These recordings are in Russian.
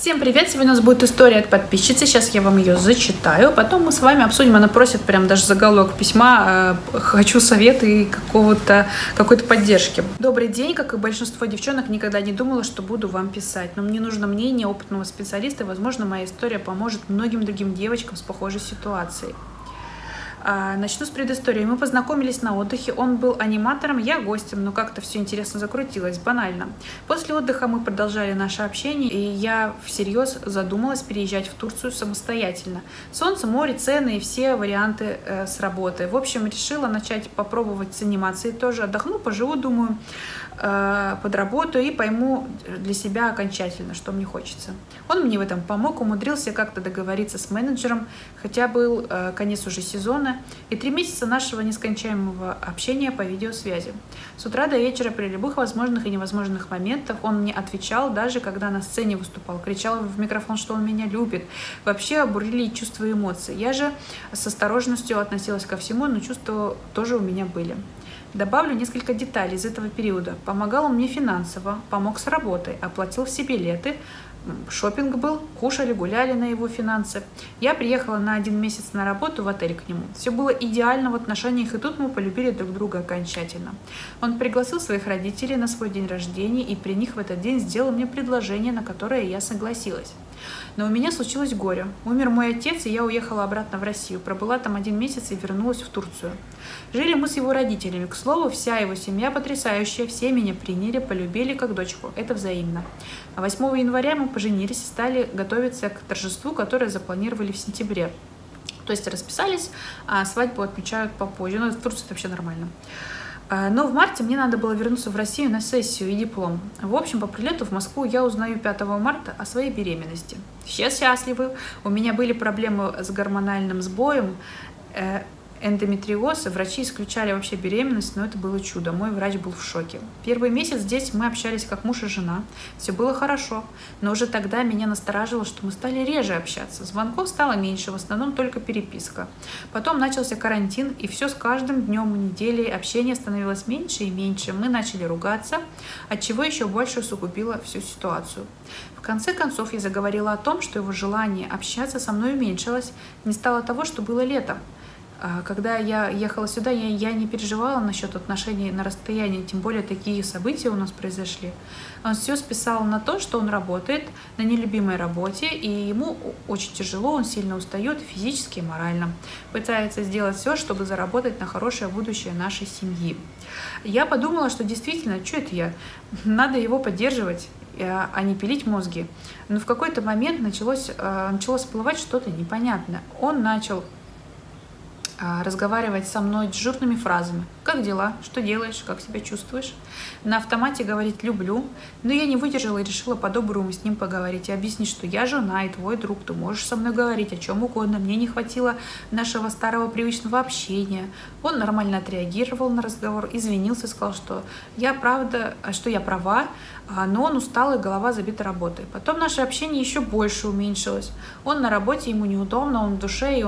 Всем привет! Сегодня у нас будет история от подписчицы, сейчас я вам ее зачитаю, потом мы с вами обсудим, она просит прям даже заголовок письма «Хочу совета и какой-то поддержки». Добрый день, как и большинство девчонок, никогда не думала, что буду вам писать, но мне нужно мнение опытного специалиста, и, возможно, моя история поможет многим другим девочкам с похожей ситуацией. Начну с предыстории. Мы познакомились на отдыхе, он был аниматором, я гостем, но как-то все интересно закрутилось, банально. После отдыха мы продолжали наше общение, и я всерьез задумалась переезжать в Турцию самостоятельно. Солнце, море, цены и все варианты с работы. В общем, решила начать попробовать с анимацией тоже. Отдохну, поживу, думаю, подработаю и пойму для себя окончательно, что мне хочется. Он мне в этом помог, умудрился как-то договориться с менеджером, хотя был конец уже сезона, и 3 месяца нашего нескончаемого общения по видеосвязи. С утра до вечера при любых возможных и невозможных моментах он мне отвечал, даже когда на сцене выступал, кричал в микрофон, что он меня любит. Вообще бурлили чувства и эмоции. Я же с осторожностью относилась ко всему, но чувства тоже у меня были. Добавлю несколько деталей из этого периода. Помогал он мне финансово, помог с работой, оплатил все билеты, шопинг был, кушали, гуляли на его финансы. Я приехала на 1 месяц на работу в отель к нему. Все было идеально в отношениях, и тут мы полюбили друг друга окончательно. Он пригласил своих родителей на свой день рождения, и при них в этот день сделал мне предложение, на которое я согласилась. Но у меня случилось горе. Умер мой отец, и я уехала обратно в Россию. Пробыла там 1 месяц и вернулась в Турцию. Жили мы с его родителями. К слову, вся его семья потрясающая. Все меня приняли, полюбили как дочку. Это взаимно. А 8 января мы поженились и стали готовиться к торжеству, которое запланировали в сентябре. То есть расписались, а свадьбу отмечают попозже. Но в Турции это вообще нормально. Но в марте мне надо было вернуться в Россию на сессию и диплом. В общем, по прилету в Москву я узнаю 5 марта о своей беременности. Счастливы. У меня были проблемы с гормональным сбоем, эндометриоз. Врачи исключали вообще беременность, но это было чудо. Мой врач был в шоке. Первый месяц здесь мы общались как муж и жена. Все было хорошо. Но уже тогда меня насторожило, что мы стали реже общаться. Звонков стало меньше, в основном только переписка. Потом начался карантин, и все с каждым днем недели общение становилось меньше и меньше. Мы начали ругаться, отчего еще больше усугубило всю ситуацию. В конце концов, я заговорила о том, что его желание общаться со мной уменьшилось. Не стало того, что было летом. Когда я ехала сюда, я не переживала насчет отношений на расстоянии, тем более такие события у нас произошли. Он все списал на то, что он работает на нелюбимой работе, и ему очень тяжело, он сильно устает физически и морально. Пытается сделать все, чтобы заработать на хорошее будущее нашей семьи. Я подумала, что действительно, что это я? Надо его поддерживать, а не пилить мозги. Но в какой-то момент начало всплывать что-то непонятное. Он начал разговаривать со мной дежурными фразами. Как дела? Что делаешь? Как себя чувствуешь? На автомате говорить «люблю». Но я не выдержала и решила по-доброму с ним поговорить и объяснить, что я жена и твой друг, ты можешь со мной говорить о чем угодно. Мне не хватило нашего старого привычного общения. Он нормально отреагировал на разговор, извинился, сказал, что я права, но он устал и голова забита работой. Потом наше общение еще больше уменьшилось. Он на работе, ему неудобно, он в душе, и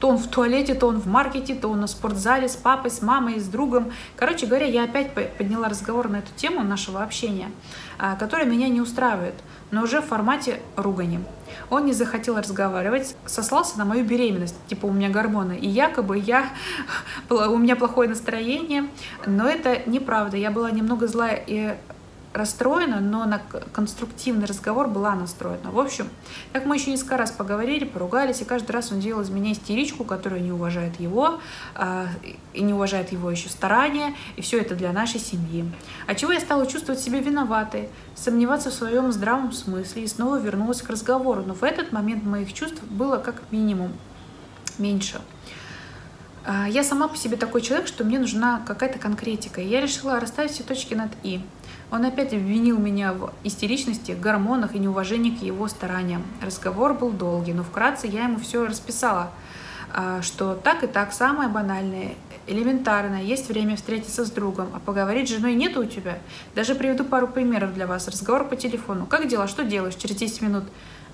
то он в туалете, то он в маркете, то он на спортзале с папой, с мамой, с другом. Короче говоря, я опять подняла разговор на эту тему нашего общения, которая меня не устраивает, но уже в формате ругани. Он не захотел разговаривать, сослался на мою беременность, типа у меня гормоны, и якобы у меня плохое настроение, но это неправда. Я была немного злая и расстроена, но на конструктивный разговор была настроена. В общем, так мы еще несколько раз поговорили, поругались, и каждый раз он делал из меня истеричку, которая не уважает его, и не уважает его еще старания, и все это для нашей семьи. Отчего я стала чувствовать себя виноватой, сомневаться в своем здравом смысле, и снова вернулась к разговору, но в этот момент моих чувств было как минимум меньше. Я сама по себе такой человек, что мне нужна какая-то конкретика, и я решила расставить все точки над «и». Он опять обвинил меня в истеричности, гормонах и неуважении к его стараниям. Разговор был долгий, но вкратце я ему все расписала, что так и так, самое банальное, элементарное, есть время встретиться с другом, а поговорить с женой нету у тебя. Даже приведу пару примеров для вас. Разговор по телефону. Как дела? Что делаешь? Через 10 минут.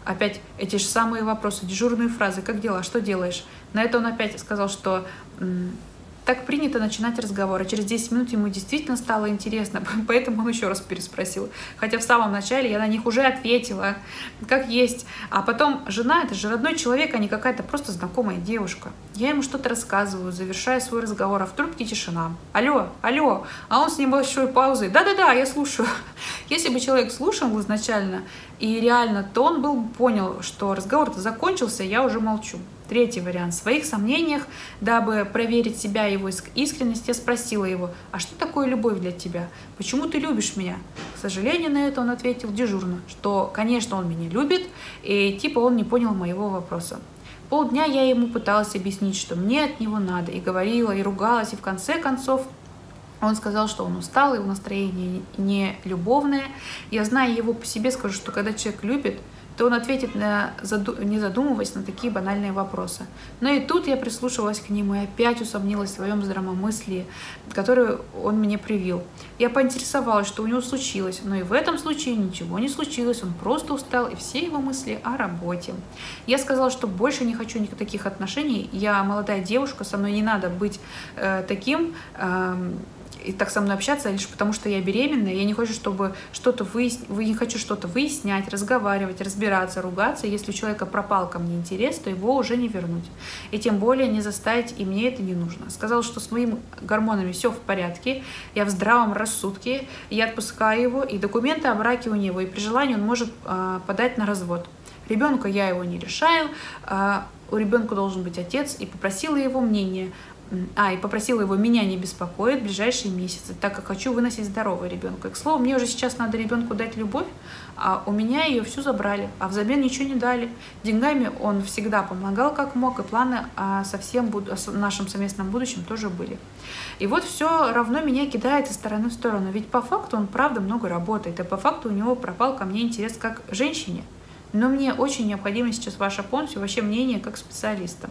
Опять эти же самые вопросы, дежурные фразы. Как дела? Что делаешь? На это он опять сказал, что Так принято начинать разговоры. Через 10 минут ему действительно стало интересно, поэтому он еще раз переспросил. Хотя в самом начале я на них уже ответила, как есть. А потом жена – это же родной человек, а не какая-то просто знакомая девушка. Я ему что-то рассказываю, завершая свой разговор, а в трубке тишина. Алло, алло. А он с небольшой паузой. Да-да-да, я слушаю. Если бы человек слушал изначально и реально, то он был понял, что разговор-то закончился, я уже молчу. Третий вариант. В своих сомнениях, дабы проверить себя и его искренность, я спросила его, а что такое любовь для тебя? Почему ты любишь меня? К сожалению, на это он ответил дежурно, что, конечно, он меня любит, и типа он не понял моего вопроса. Полдня я ему пыталась объяснить, что мне от него надо, и говорила, и ругалась, и в конце концов он сказал, что он устал, его настроение не любовное. Я, зная его по себе, скажу, что когда человек любит, то он ответит, не задумываясь, на такие банальные вопросы. Но и тут я прислушивалась к нему и опять усомнилась в своем здравомыслии, которое он мне привил. Я поинтересовалась, что у него случилось, но и в этом случае ничего не случилось, он просто устал, и все его мысли о работе. Я сказала, что больше не хочу никаких таких отношений, я молодая девушка, со мной не надо быть таким... и так со мной общаться лишь потому, что я беременна, я не хочу, чтобы что-то выяснять, разговаривать, разбираться, ругаться. Если у человека пропал ко мне интерес, то его уже не вернуть. И тем более не заставить, и мне это не нужно. Сказала, что с моими гормонами все в порядке, я в здравом рассудке, я отпускаю его, и документы о браке у него, и при желании он может подать на развод. Ребенка я его не решаю, у ребенка должен быть отец, и попросила его мнение. И попросила его меня не беспокоить в ближайшие месяцы, так как хочу выносить здорового ребенка. И, к слову, мне уже сейчас надо ребенку дать любовь, а у меня ее всю забрали, а взамен ничего не дали. Деньгами он всегда помогал как мог, и планы о нашем совместном будущем тоже были. И вот все равно меня кидает из стороны в сторону, ведь по факту он правда много работает, а по факту у него пропал ко мне интерес как к женщине. Но мне очень необходима сейчас ваша помощь и вообще мнение как специалиста.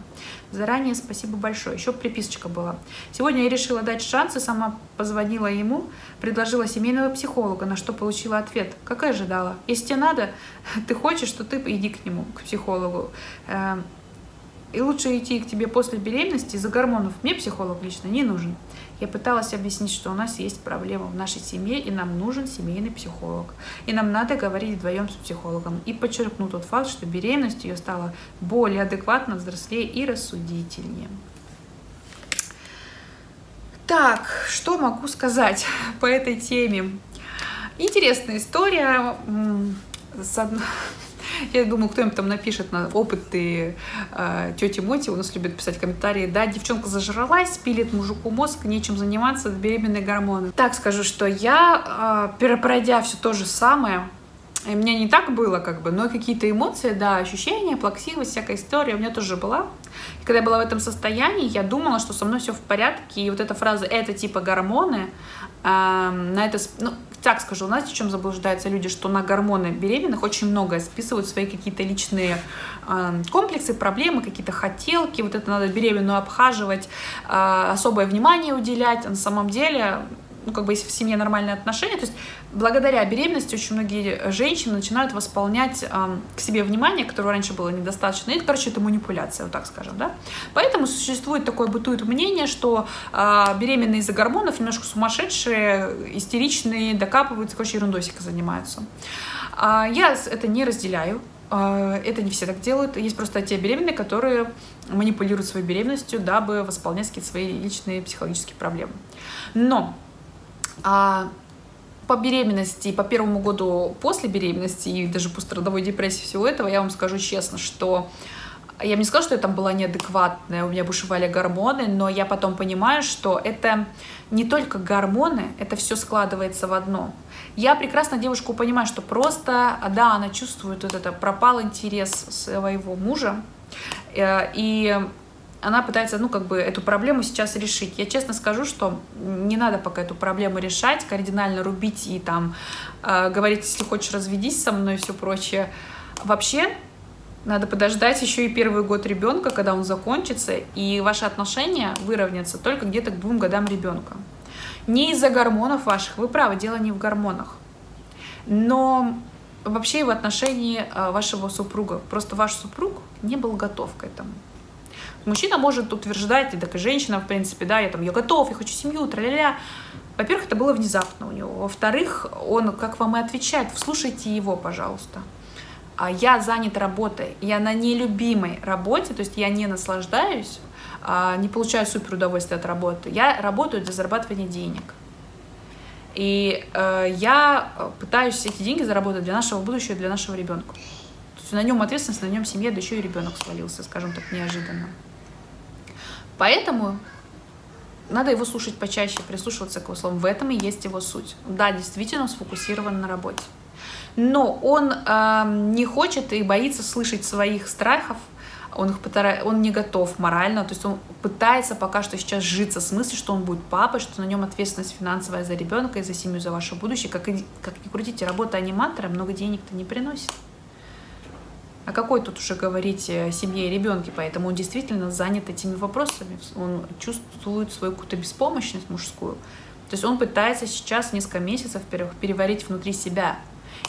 Заранее спасибо большое. Еще приписочка была. Сегодня я решила дать шанс и сама позвонила ему, предложила семейного психолога, на что получила ответ. Как и ожидала. Если тебе надо, ты хочешь, то ты иди к нему, к психологу. И лучше идти к тебе после беременности из-за гормонов. Мне психолог лично не нужен. Я пыталась объяснить, что у нас есть проблема в нашей семье, и нам нужен семейный психолог. И нам надо говорить вдвоем с психологом. И подчеркну тот факт, что беременность ее стала более адекватно, взрослее и рассудительнее. Так, что могу сказать по этой теме? Интересная история. Я думаю, кто-нибудь там напишет на опыты тети Моти, у нас любят писать комментарии. Да, девчонка зажралась, пилит мужику мозг, нечем заниматься, беременные гормоны. Так скажу, что я, перепройдя все то же самое, у меня не так было, но какие-то эмоции, да, ощущения, плаксивость, всякая история у меня тоже была. И когда я была в этом состоянии, я думала, что со мной все в порядке, и вот эта фраза «это типа гормоны», так скажу, знаете, в чем заблуждаются люди, что на гормоны беременных очень много списывают свои какие-то личные комплексы, проблемы, какие-то хотелки, вот это надо беременную обхаживать, особое внимание уделять, на самом деле, если в семье нормальные отношения, то есть благодаря беременности очень многие женщины начинают восполнять к себе внимание, которого раньше было недостаточно, и, это манипуляция, вот так скажем, да. Поэтому существует такое, бытует мнение, что беременные из-за гормонов немножко сумасшедшие, истеричные, докапываются, ерундосика занимаются. Я это не разделяю. Это не все так делают. Есть просто те беременные, которые манипулируют своей беременностью, дабы восполнять какие-то свои личные психологические проблемы. Но по беременности, по первому году после беременности и даже пострадовой депрессии всего этого, я вам скажу честно, что я бы не сказала, что я там была неадекватная, у меня бушевали гормоны, но я потом понимаю, что это не только гормоны, это все складывается в одно. Я прекрасно девушку понимаю, что просто, да, она чувствует вот это, пропал интерес своего мужа, и она пытается, эту проблему сейчас решить. Я честно скажу, что не надо пока эту проблему решать, кардинально рубить и там говорить, если хочешь, разведись со мной и все прочее. Вообще, надо подождать еще и первый год ребенка, когда он закончится, и ваши отношения выровнятся только где-то к 2 годам ребенка. Не из-за гормонов ваших, вы правы, дело не в гормонах. Но вообще в отношении вашего супруга. Просто ваш супруг не был готов к этому. Мужчина может утверждать, и так и женщина, в принципе, да, я готов, я хочу семью, тра-ля-ля. Во-первых, это было внезапно у него. Во-вторых, он, как вам и отвечает, вслушайте его, пожалуйста. Я занят работой, я на нелюбимой работе, то есть я не наслаждаюсь, не получаю супер удовольствие от работы. Я работаю для зарабатывания денег. И я пытаюсь эти деньги заработать для нашего будущего, для нашего ребенка. То есть на нем ответственность, на нем семья, да еще и ребенок свалился, скажем так, неожиданно. Поэтому надо его слушать почаще, прислушиваться к его словам. В этом и есть его суть. Да, действительно, он сфокусирован на работе. Но он не хочет и боится слышать своих страхов. Он не готов морально, то есть он пытается пока что сейчас житься с мыслью, что он будет папой, что на нем ответственность финансовая за ребенка и за семью, за ваше будущее. Как ни крутите, работа аниматора много денег-то не приносит. А какой тут уже говорить о семье и ребенке? Поэтому он действительно занят этими вопросами. Он чувствует свою какую-то беспомощность мужскую. То есть он пытается сейчас несколько месяцев переварить внутри себя.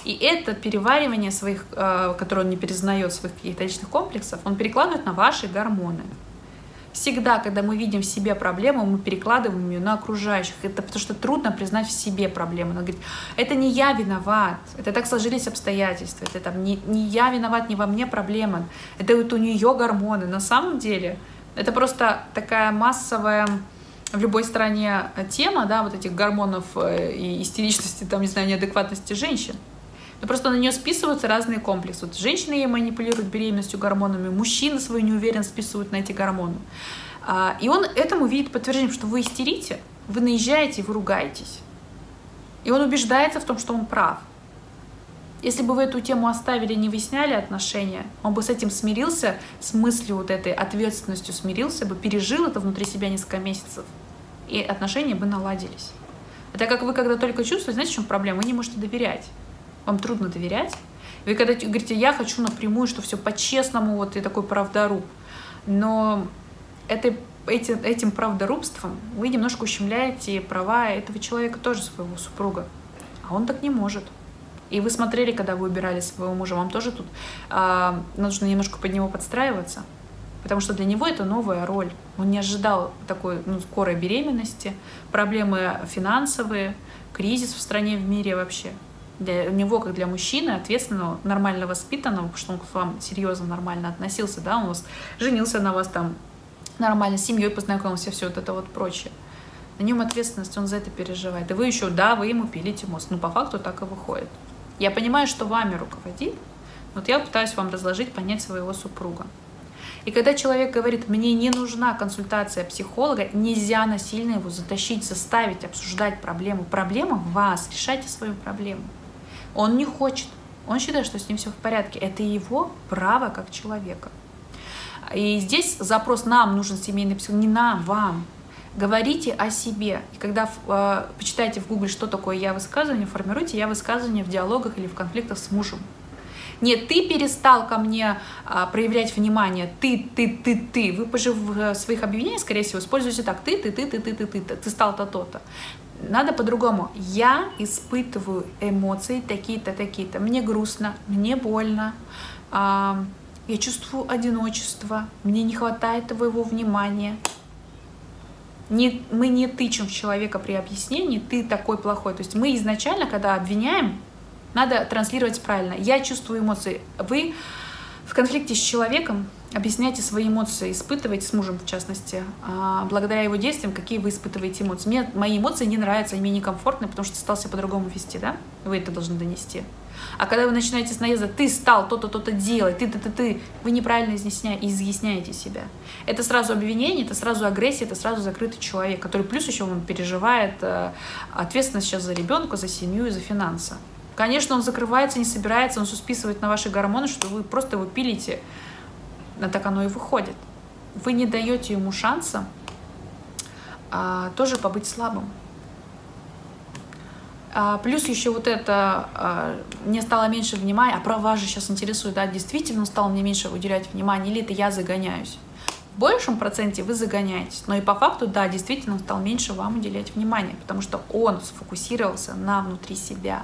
И это переваривание своих, которые он не признает, своих каких-то личных комплексов, он перекладывает на ваши гормоны. Всегда, когда мы видим в себе проблему, мы перекладываем ее на окружающих. Это потому что трудно признать в себе проблему. Она говорит, это не я виноват, это так сложились обстоятельства, это там, не я виноват, не во мне проблема, это вот у нее гормоны. На самом деле это просто такая массовая... В любой стране тема, да, вот этих гормонов и истеричности, там, не знаю, неадекватности женщин. Но просто на нее списываются разные комплексы. Вот женщины ей манипулируют беременностью, гормонами, мужчины свою неуверенность списывают на эти гормоны. И он этому видит подтверждение, что вы истерите, вы наезжаете, вы ругаетесь. И он убеждается в том, что он прав. Если бы вы эту тему оставили, не выясняли отношения, он бы с этим смирился, с мыслью вот этой ответственностью смирился бы, пережил это внутри себя несколько месяцев, и отношения бы наладились. А так как вы когда только чувствуете, знаете, в чем проблема? Вы не можете доверять. Вам трудно доверять. Вы когда говорите, я хочу напрямую, что все по-честному, вот и такой правдоруб. Но этим правдорубством вы немножко ущемляете права этого человека, тоже своего супруга. А он так не может. И вы смотрели, когда вы убирали своего мужа, вам тоже тут нужно немножко под него подстраиваться, потому что для него это новая роль. Он не ожидал такой скорой беременности, проблемы финансовые, кризис в стране, в мире вообще. Для него, как для мужчины, ответственного, нормально воспитанного, потому что он к вам серьезно, нормально относился, да, он женился на вас там нормально, с семьей познакомился, все вот это вот прочее. На нем ответственность, он за это переживает. И вы еще, да, вы ему пилите мозг, но по факту так и выходит. Я понимаю, что вами руководит, вот я пытаюсь вам разложить, понять своего супруга. И когда человек говорит, мне не нужна консультация психолога, нельзя насильно его затащить, заставить обсуждать проблему. Проблема в вас, решайте свою проблему. Он не хочет, он считает, что с ним все в порядке. Это его право как человека. И здесь запрос нам нужен семейный психолог, не нам, вам. Говорите о себе. И когда почитаете в Google, что такое я-высказывание, формируйте я-высказывание в диалогах или в конфликтах с мужем. Нет, ты перестал ко мне проявлять внимание. Ты. Вы же в своих объявлениях, скорее всего, используете так. Ты. Ты стал то-то. Надо по-другому. Я испытываю эмоции такие-то, такие-то. Мне грустно, мне больно. Я чувствую одиночество. Мне не хватает твоего внимания. Мы не тычем в человека при объяснении, ты такой плохой. То есть мы изначально, когда обвиняем, надо транслировать правильно. Я чувствую эмоции. Вы в конфликте с человеком объясняйте свои эмоции, испытываете, с мужем в частности, благодаря его действиям, какие вы испытываете эмоции. Мне мои эмоции не нравятся, мне некомфортны, потому что стал себя по-другому вести, да? Вы это должны донести. А когда вы начинаете с наезда, ты стал то-то, то-то делать, ты, вы неправильно изъясняете себя. Это сразу обвинение, это сразу агрессия, это сразу закрытый человек, который плюс еще он переживает ответственность сейчас за ребенка, за семью и за финансы. Конечно, он закрывается, не собирается, он все списывает на ваши гормоны, что вы просто его пилите, а так оно и выходит. Вы не даете ему шанса тоже побыть слабым. Плюс еще вот это, мне стало меньше внимания, а права же сейчас интересуют, да, действительно стало мне меньше уделять внимания, или это я загоняюсь. В большем проценте вы загоняетесь, но и по факту, да, действительно стал меньше вам уделять внимания, потому что он сфокусировался на внутри себя,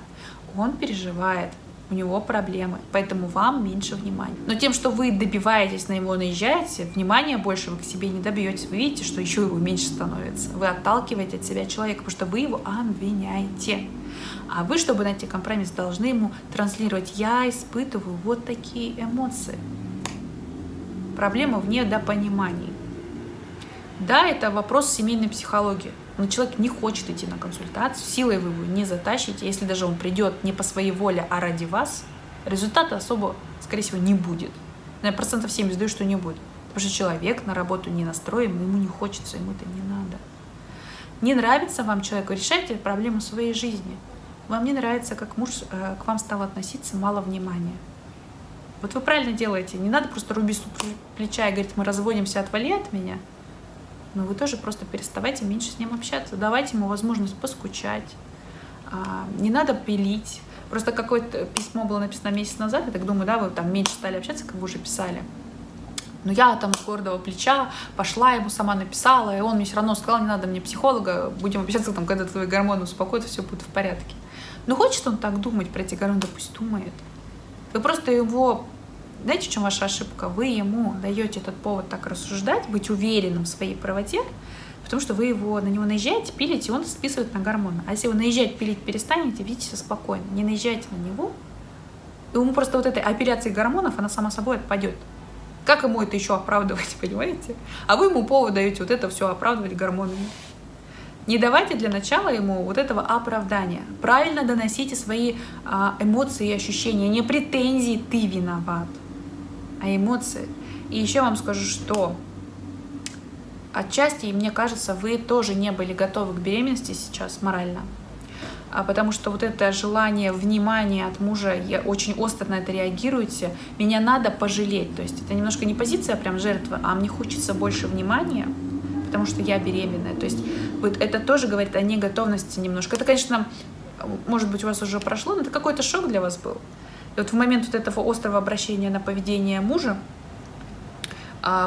он переживает, у него проблемы, поэтому вам меньше внимания. Но тем, что вы добиваетесь, на него наезжаете, внимания больше вы к себе не добьетесь. Вы видите, что еще его меньше становится. Вы отталкиваете от себя человека, потому что вы его обвиняете. А вы, чтобы найти компромисс, должны ему транслировать: я испытываю вот такие эмоции. Проблема в недопонимании. Да, это вопрос семейной психологии. Но человек не хочет идти на консультацию, силой вы его не затащите. Если даже он придет не по своей воле, а ради вас, результата особо, скорее всего, не будет. На 70% даю, что не будет. Потому что человек на работу не настроен, ему не хочется, ему это не надо. Не нравится вам человеку, решайте проблему своей жизни. Вам не нравится, как муж к вам стал относиться, мало внимания. Вот вы правильно делаете. Не надо просто рубить с плеча и говорить: мы разводимся, отвали от меня. Но вы тоже просто переставайте меньше с ним общаться. Давайте ему возможность поскучать. Не надо пилить. Просто какое-то письмо было написано месяц назад, я так думаю, да, вы там меньше стали общаться, как вы уже писали. Но я там с гордого плеча пошла, ему сама написала, и он мне все равно сказал: не надо мне психолога, будем общаться, там, когда твои гормоны успокоятся, все будет в порядке. Но хочет он так думать про эти гормоны, да пусть думает. Вы просто его... Знаете, в чем ваша ошибка? Вы ему даете этот повод так рассуждать, быть уверенным в своей правоте, потому что вы его, на него наезжаете, пилите, и он списывает на гормоны. А если вы наезжать, пилить перестанете, ведите себя спокойно, не наезжайте на него. И ему просто вот этой операции гормонов, она сама собой отпадет. Как ему это еще оправдывать, понимаете? А вы ему повод даете вот это все оправдывать гормонами. Не давайте для начала ему вот этого оправдания. Правильно доносите свои эмоции и ощущения, не претензии «ты виноват», а эмоции. И еще вам скажу, что отчасти, мне кажется, вы тоже не были готовы к беременности сейчас морально, потому что вот это желание внимания от мужа, я очень остро на это реагируете, меня надо пожалеть. То есть это немножко не позиция прям жертвы, а мне хочется больше внимания, потому что я беременная. То есть вот это тоже говорит о неготовности немножко. Это, конечно, может быть, у вас уже прошло, но это какой-то шок для вас был. И вот в момент вот этого острого обращения на поведение мужа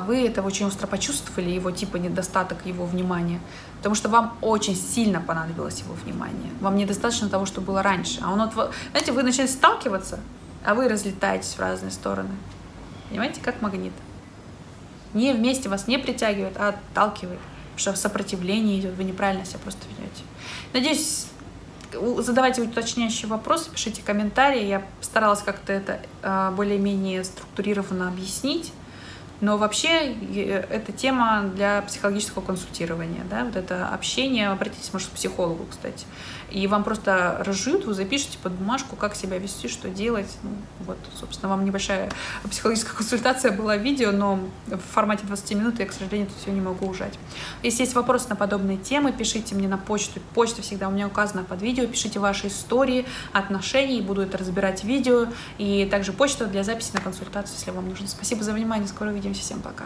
вы это очень остро почувствовали, его типа недостаток, его внимания, потому что вам очень сильно понадобилось его внимание. Вам недостаточно того, что было раньше. А он вот, знаете, вы начали сталкиваться, а вы разлетаетесь в разные стороны. Понимаете, как магнит. Не вместе вас не притягивает, а отталкивает, потому что сопротивление идет, вы неправильно себя просто ведете. Надеюсь, задавайте уточняющие вопросы, пишите комментарии. Я старалась как-то это более-менее структурированно объяснить. Но вообще это тема для психологического консультирования. Да? Вот это общение. Обратитесь, может, к психологу, кстати. И вам просто разжуют, вы запишите под бумажку, как себя вести, что делать. Ну, вот, собственно, вам небольшая психологическая консультация была в видео, но в формате 20 минут я, к сожалению, тут все не могу ужать. Если есть вопросы на подобные темы, пишите мне на почту. Почта всегда у меня указана под видео. Пишите ваши истории, отношения, буду это разбирать в видео. И также почта для записи на консультацию, если вам нужно. Спасибо за внимание, скоро увидимся. Всем пока.